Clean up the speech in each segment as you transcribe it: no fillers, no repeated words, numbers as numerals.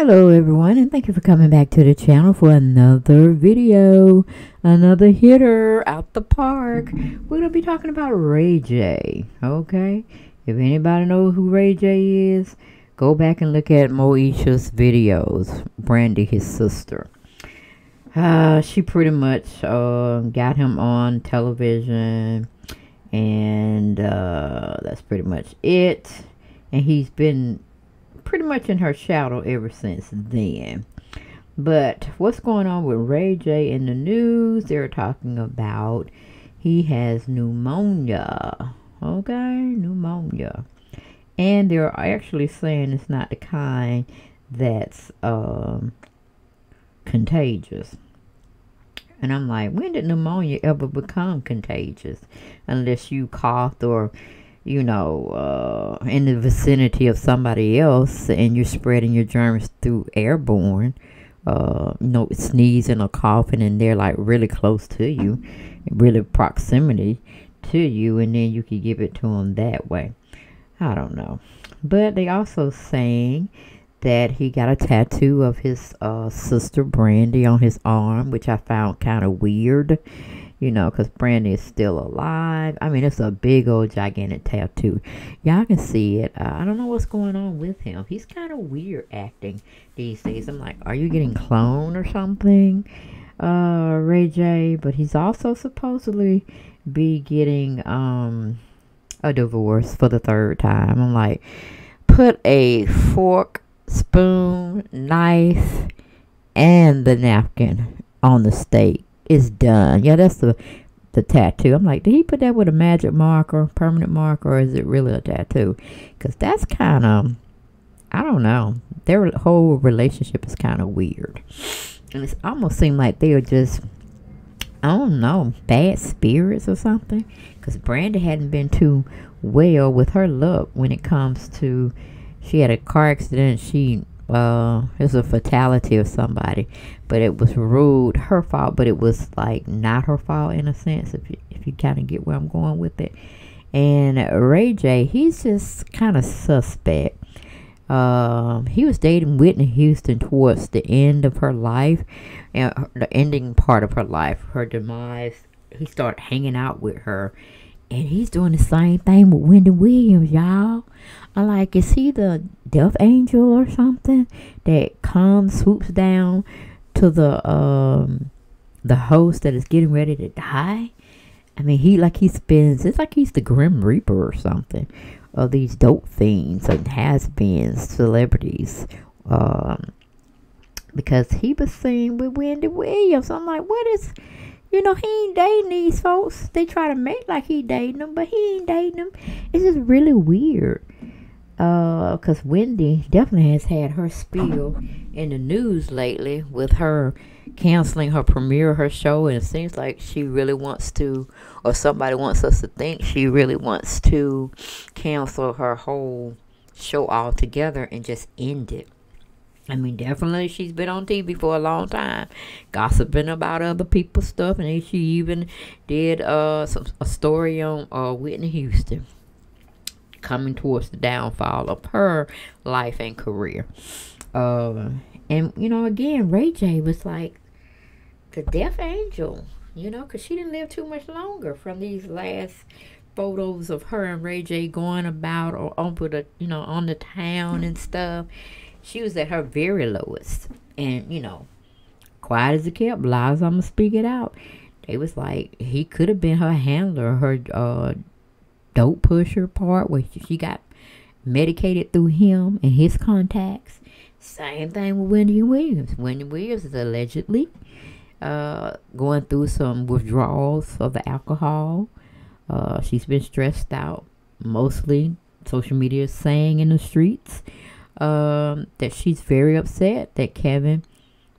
Hello everyone, and thank you for coming back to the channel for another video, another hitter out the park. We're gonna be talking about Ray J. Okay, if anybody knows who Ray J is, go back and look at Moesha's videos. Brandy, his sister, she pretty much got him on television, and that's pretty much it. And he's been pretty much in her shadow ever since then. But what's going on with Ray J in the news? They're talking about he has pneumonia. Okay, pneumonia. And they're actually saying it's not the kind that's contagious. And I'm like, when did pneumonia ever become contagious? Unless you coughed or, you know, in the vicinity of somebody else, and you're spreading your germs through airborne, you know, sneezing or coughing, and they're like really close to you, really proximity to you, and then you can give it to them that way. I don't know. But they also saying that he got a tattoo of his sister Brandy on his arm, which I found kind of weird. You know, because Brandy is still alive. I mean, it's a big old gigantic tattoo. Y'all can see it. I don't know what's going on with him. He's kind of weird acting these days. I'm like, are you getting cloned or something, Ray J? But he's also supposedly be getting a divorce for the third time. I'm like, put a fork, spoon, knife, and the napkin on the steak. It's done. Yeah, that's the tattoo. I'm like, did he put that with a magic marker, permanent marker, or is it really a tattoo? Because that's kind of, I don't know. Their whole relationship is kind of weird. And it's almost seemed like they were just, I don't know, bad spirits or something. Because Brandy hadn't been too well with her look when it comes to, she had a car accident, she it's a fatality of somebody, but it was ruled her fault, but it was like not her fault in a sense, if you kind of get where I'm going with it. And Ray J, he's just kind of suspect. He was dating Whitney Houston towards the end of her life, and the ending part of her life, her demise. He started hanging out with her, and he's doing the same thing with Wendy Williams, y'all. I'm like, is he the death angel or something that comes, swoops down to the host that is getting ready to die? I mean, it's like he's the Grim Reaper or something, of these dope fiends and has-beens, celebrities, because he was seen with Wendy Williams. I'm like, what is, you know, he ain't dating these folks. They try to make like he dating them, but he ain't dating them. It's just really weird. Because Wendy definitely has had her spill in the news lately with her canceling her premiere, her show. And it seems like she really wants to, or somebody wants us to think she really wants to cancel her whole show altogether and just end it. I mean, definitely she's been on TV for a long time, gossiping about other people's stuff. And then she even did a story on Whitney Houston, coming towards the downfall of her life and career. And, you know, again, Ray J was like the death angel, you know, because she didn't live too much longer from these last photos of her and Ray J going about or over the, you know, on the town and stuff. She was at her very lowest. And, you know, quiet as it kept, lies, I'm going to speak it out. They was like, he could have been her handler, her dope pusher part, where she got medicated through him and his contacts. Same thing with Wendy Williams. Wendy Williams is allegedly going through some withdrawals of the alcohol. She's been stressed out, mostly social media is saying in the streets. That she's very upset that Kevin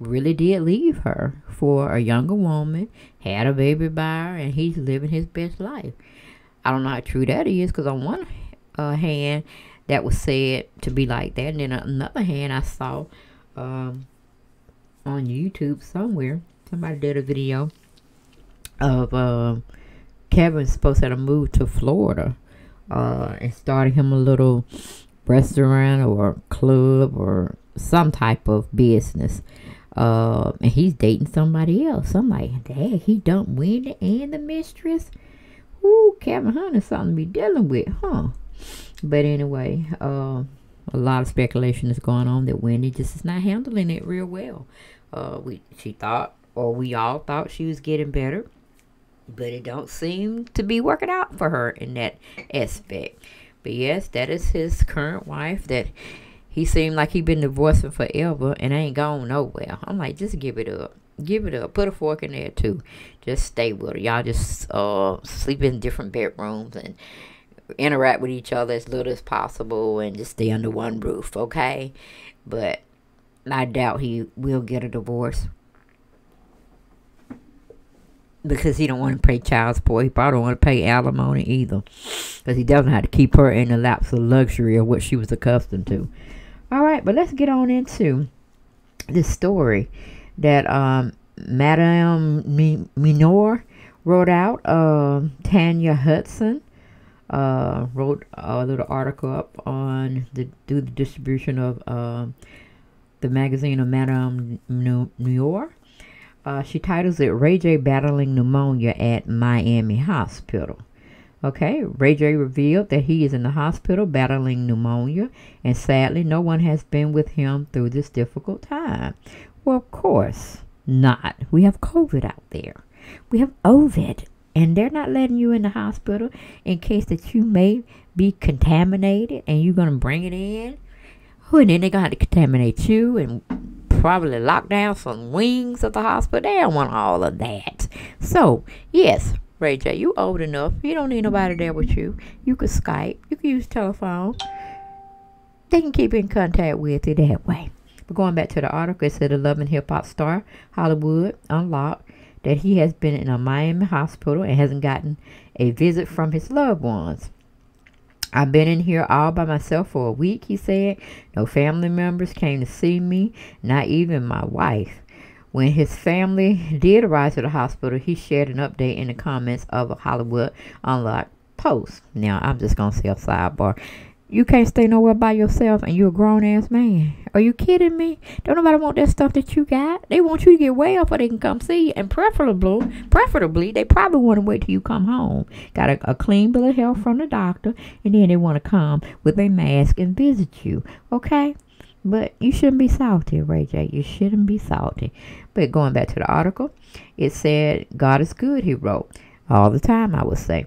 really did leave her for a younger woman, had a baby by her, and he's living his best life. I don't know how true that is, because on one hand, that was said to be like that, and then on another hand, I saw on YouTube somewhere, somebody did a video of Kevin supposed to have moved to Florida and started him a little restaurant or club or some type of business. And he's dating somebody else. I'm like, dang, he dumped Wendy and the mistress. Ooh, Kevin Hunter, something to be dealing with, huh? But anyway, a lot of speculation is going on that Wendy just is not handling it real well. She thought, or we all thought, she was getting better, but it don't seem to be working out for her in that aspect. But yes, that is his current wife that he seemed like he'd been divorcing forever and ain't gone nowhere. I'm like, just give it up. Give it up. Put a fork in there too. Just stay with her. Y'all just sleep in different bedrooms and interact with each other as little as possible and just stay under one roof, okay? But I doubt he will get a divorce, because he don't want to pay child support. He probably don't want to pay alimony either, because he doesn't have to keep her in the lapse of luxury of what she was accustomed to. Alright, but let's get on into this story that Madame Noire wrote out. Tanya Hudson wrote a little article up on the distribution of the magazine of Madame Noire. She titles it Ray J Battling Pneumonia at Miami Hospital. Okay, Ray J revealed that he is in the hospital battling pneumonia, and sadly, no one has been with him through this difficult time. Well, of course not. We have COVID out there. We have Ovid, and they're not letting you in the hospital in case that you may be contaminated, and you're going to bring it in. Oh, and then they're going to have to contaminate you and probably lock down some wings of the hospital. They don't want all of that. So, yes, Ray J, you old enough. You don't need nobody there with you. You could Skype. You could use telephone. They can keep in contact with you that way. But going back to the article, it said the Love and Hip Hop star, Hollywood Unlocked, that he has been in a Miami hospital and hasn't gotten a visit from his loved ones. I've been in here all by myself for a week, he said. No family members came to see me, not even my wife. When his family did arrive to the hospital, he shared an update in the comments of a Hollywood Unlocked post. Now, I'm just going to say a sidebar. You can't stay nowhere by yourself, and you're a grown-ass man. Are you kidding me? Don't nobody want that stuff that you got. They want you to get well before they can come see you. And preferably, they probably want to wait till you come home. Got a clean bill of health from the doctor, and then they want to come with a mask and visit you. Okay? But you shouldn't be salty, Ray J. You shouldn't be salty. But going back to the article, it said, God is good, he wrote. All the time, I would say.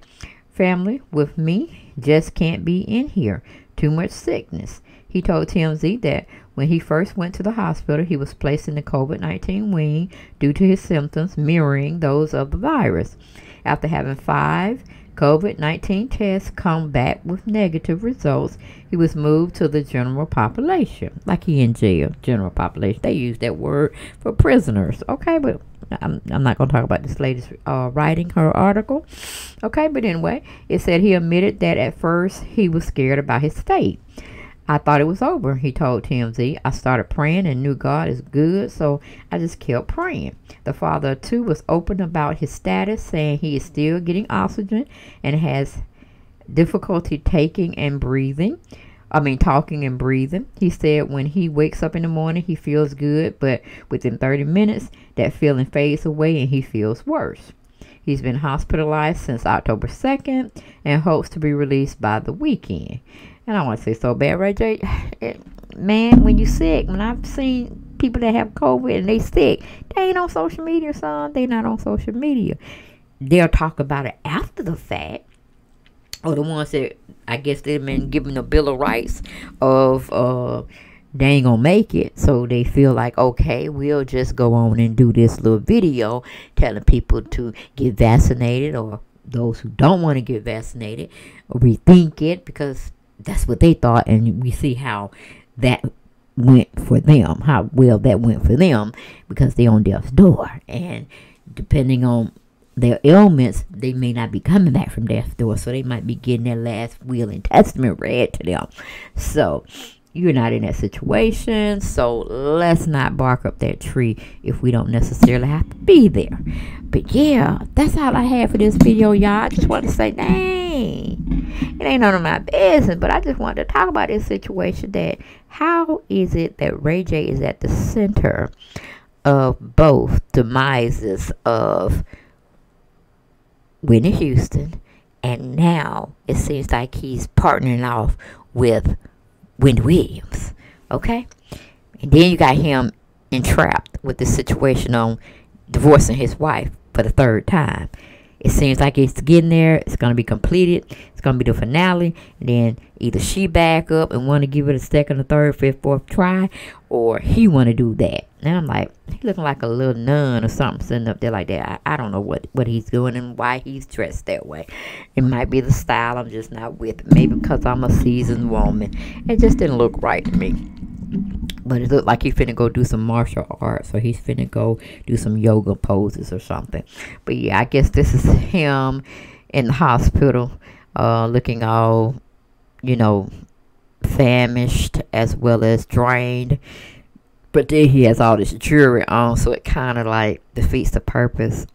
Family with me just can't be in here. Too much sickness. He told TMZ that when he first went to the hospital, he was placed in the COVID-19 wing due to his symptoms mirroring those of the virus. After having 5 COVID-19 tests come back with negative results, he was moved to the general population. Like he in jail, general population. They use that word for prisoners. Okay, but I'm not going to talk about this lady's writing, her article. Okay, but anyway, it said he admitted that at first he was scared about his fate. I thought it was over, he told TMZ. I started praying and knew God is good, so I just kept praying. The father, too, was open about his status, saying he is still getting oxygen and has difficulty talking and breathing. He said when he wakes up in the morning, he feels good, but within 30 minutes, that feeling fades away and he feels worse. He's been hospitalized since October 2nd and hopes to be released by the weekend. And I want to say so bad, Ray J. Man, when you sick, when I've seen people that have COVID and they sick, they ain't on social media, son. They not on social media. They'll talk about it after the fact. Or the ones that, I guess, they've been given the Bill of Rights of they ain't gonna make it, so they feel like, okay, we'll just go on and do this little video telling people to get vaccinated, or those who don't want to get vaccinated rethink it, because that's what they thought, and we see how that went for them, how well that went for them, because they're on death's door, and depending on their ailments, they may not be coming back from death's door, so they might be getting their last will and testament read to them. So you're not in that situation, so let's not bark up that tree if we don't necessarily have to be there. But yeah, that's all I had for this video, y'all. I just wanted to say, dang, it ain't none of my business, but I just wanted to talk about this situation that How is it that Ray J is at the center of both demises of Whitney Houston, and now it seems like he's partnering off with Wendy Williams, okay? And then you got him entrapped with this situation on divorcing his wife for the third time. It seems like it's getting there. It's going to be completed. It's going to be the finale. And then either she back up and want to give it a second or third, fifth, fourth try, or he want to do that. And I'm like, he looking like a little nun or something sitting up there like that. I don't know what he's doing and why he's dressed that way. It might be the style I'm just not with. Maybe because I'm a seasoned woman. It just didn't look right to me. But it looked like he finna go do some martial arts, or he's finna go do some yoga poses or something. But yeah, I guess this is him in the hospital, looking all, you know, famished as well as drained. But then he has all this jewelry on, so it kind of like defeats the purpose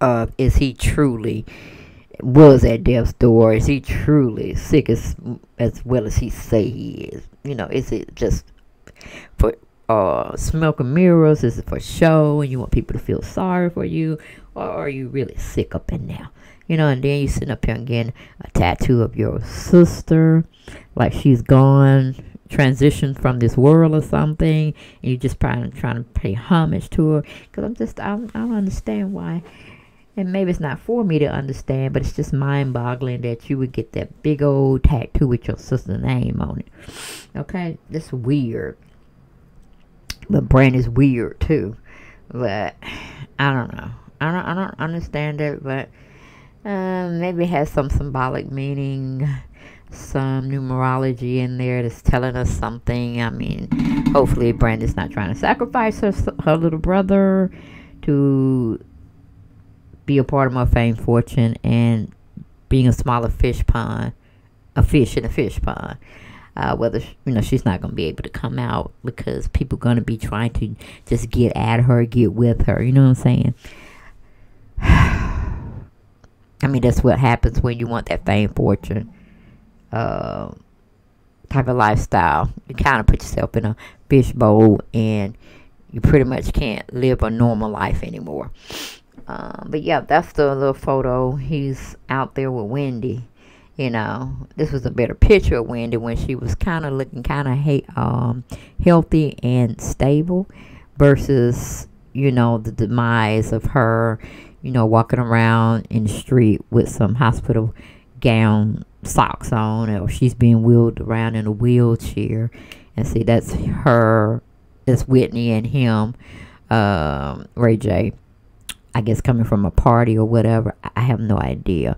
of, is he truly was at death's door? Is he truly sick as well as he say he is? You know, is it just for smoke and mirrors? Is it for show and you want people to feel sorry for you, or are you really sick up in there, you know? And then you sitting up here and getting a tattoo of your sister, like she's gone, transitioned from this world or something, and you just probably trying to pay homage to her. Because I don't understand why. And maybe it's not for me to understand, but it's just mind-boggling that you would get that big old tattoo with your sister's name on it. Okay? That's weird. But Brandy's weird, too. But I don't know. I don't understand it, but maybe it has some symbolic meaning, some numerology in there that's telling us something. I mean, hopefully Brandy's not trying to sacrifice her little brother to be a part of my fame, fortune, and being a smaller fish pond, a fish in a fish pond. Whether, you know, she's not going to be able to come out because people going to be trying to just get at her, get with her. You know what I'm saying? I mean, that's what happens when you want that fame, fortune type of lifestyle. You kind of put yourself in a fishbowl and you pretty much can't live a normal life anymore. But yeah, that's the little photo. He's out there with Wendy. You know, this was a better picture of Wendy when she was kind of looking kind of healthy and stable, versus, you know, the demise of her, you know, walking around in the street with some hospital gown socks on, or she's being wheeled around in a wheelchair. And see, that's her, that's Whitney and him, Ray J, I guess, coming from a party or whatever. I have no idea.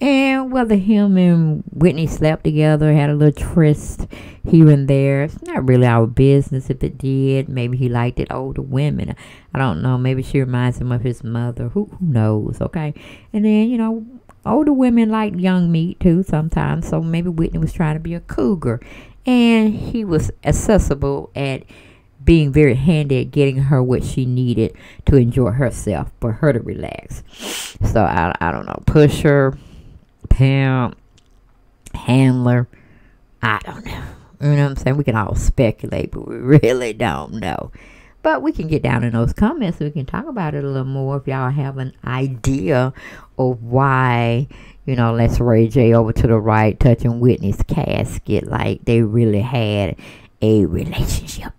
And whether him and Whitney slept together, had a little tryst here and there, it's not really our business. If it did, maybe he liked it older women. I don't know. Maybe she reminds him of his mother. Who knows, okay? And then, you know, older women like young meat too sometimes. So maybe Whitney was trying to be a cougar. And he was accessible at being very handy at getting her what she needed to enjoy herself, for her to relax. So I don't know, pusher, pimp, handler, I don't know. You know what I'm saying? We can all speculate, but we really don't know. But we can get down in those comments so we can talk about it a little more if y'all have an idea of why, you know, let's Ray J over to the right touching Whitney's casket like they really had a relationship.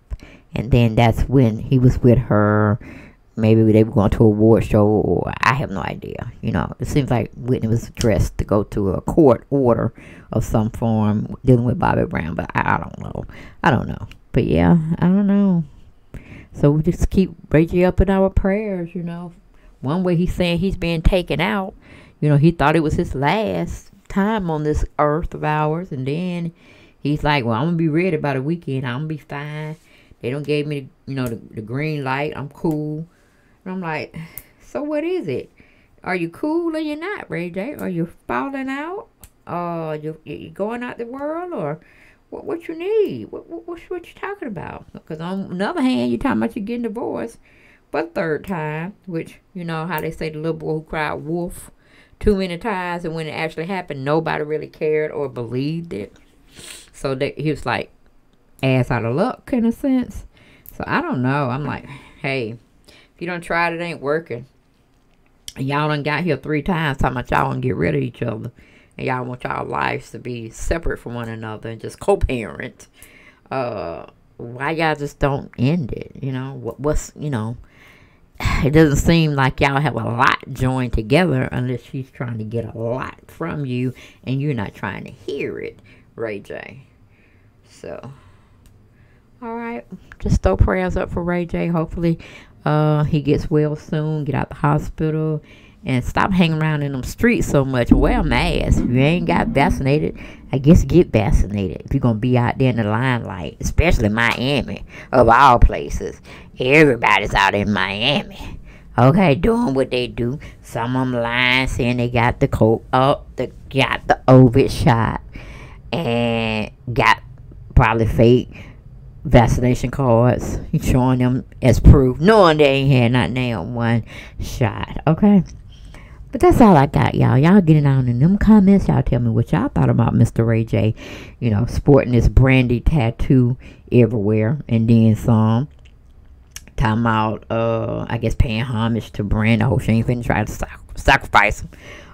And then that's when he was with her. Maybe they were going to an award show, or I have no idea. You know, it seems like Whitney was dressed to go to a court order of some form dealing with Bobby Brown. But I don't know. I don't know. But yeah, I don't know. So we just keep Ray J up in our prayers, you know. One way he's saying he's being taken out. You know, he thought it was his last time on this earth of ours. And then he's like, well, I'm going to be ready by the weekend. I'm going to be fine. They don't give me, you know, the green light. I'm cool. And I'm like, so what is it? Are you cool or you're not, Ray J? Are you falling out? You going out the world? Or what you need? What you talking about? Because on the other hand, you're talking about you getting divorced for the third time. Which, you know, how they say the little boy who cried wolf too many times. And when it actually happened, nobody really cared or believed it. So that he was like, ass out of luck in a sense. So I don't know. I'm like, hey, if you don't try it, it ain't working. Y'all done got here 3 times talking about y'all want to get rid of each other. And y'all want y'all lives to be separate from one another and just co-parent. Why y'all just don't end it? You know, what's, you know, it doesn't seem like y'all have a lot joined together unless she's trying to get a lot from you and you're not trying to hear it, Ray J. So, all right, just throw prayers up for Ray J. Hopefully he gets well soon, get out the hospital, and stop hanging around in them streets so much. Wear a mask. If you ain't got vaccinated, I guess get vaccinated. If you're going to be out there in the limelight, especially Miami, of all places. Everybody's out in Miami, okay, doing what they do. Some of them lying, saying they got the got the COVID shot and got probably fake vaccination cards, showing them as proof, knowing they ain't had not nailed one shot, okay? But that's all I got, y'all. Y'all get it on in them comments. Y'all tell me what y'all thought about Mr. Ray J, you know, sporting this Brandy tattoo everywhere and then some. Talking about, I guess, paying homage to Brandy. I hope she ain't finna try to sacrifice him.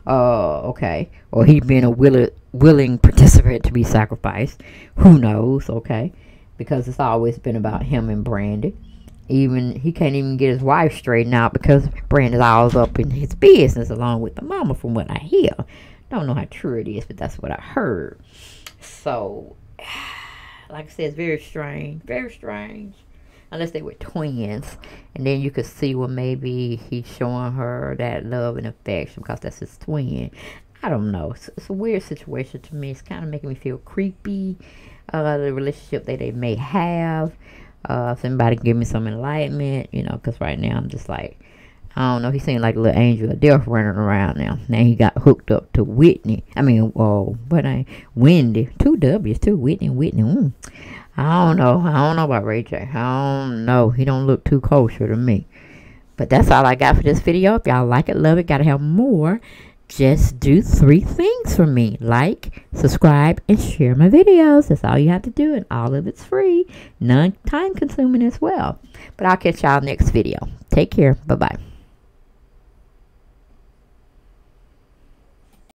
Okay. Or he being a willing participant to be sacrificed. Who knows, okay? Because it's always been about him and Brandy. Even he can't even get his wife straightened out because Brandy's always up in his business along with the mama, from what I hear. Don't know how true it is, but that's what I heard. So, like I said, it's very strange. Very strange. Unless they were twins. And then you could see, well, maybe he's showing her that love and affection because that's his twin. I don't know. It's a weird situation to me. It's kind of making me feel creepy. The relationship that they may have. Somebody give me some enlightenment, you know, because right now I'm just like, I don't know. He seemed like a little angel of death running around now. Now he got hooked up to Whitney. I mean, oh, but I Wendy. 2 W's, too. Whitney. I don't know. I don't know about Ray J. I don't know. He don't look too kosher to me. But that's all I got for this video. If y'all like it, love it, gotta have more, just do 3 things for me. Like, subscribe, and share my videos. That's all you have to do, and all of it's free. None time consuming as well. But I'll catch y'all next video. Take care. Bye-bye.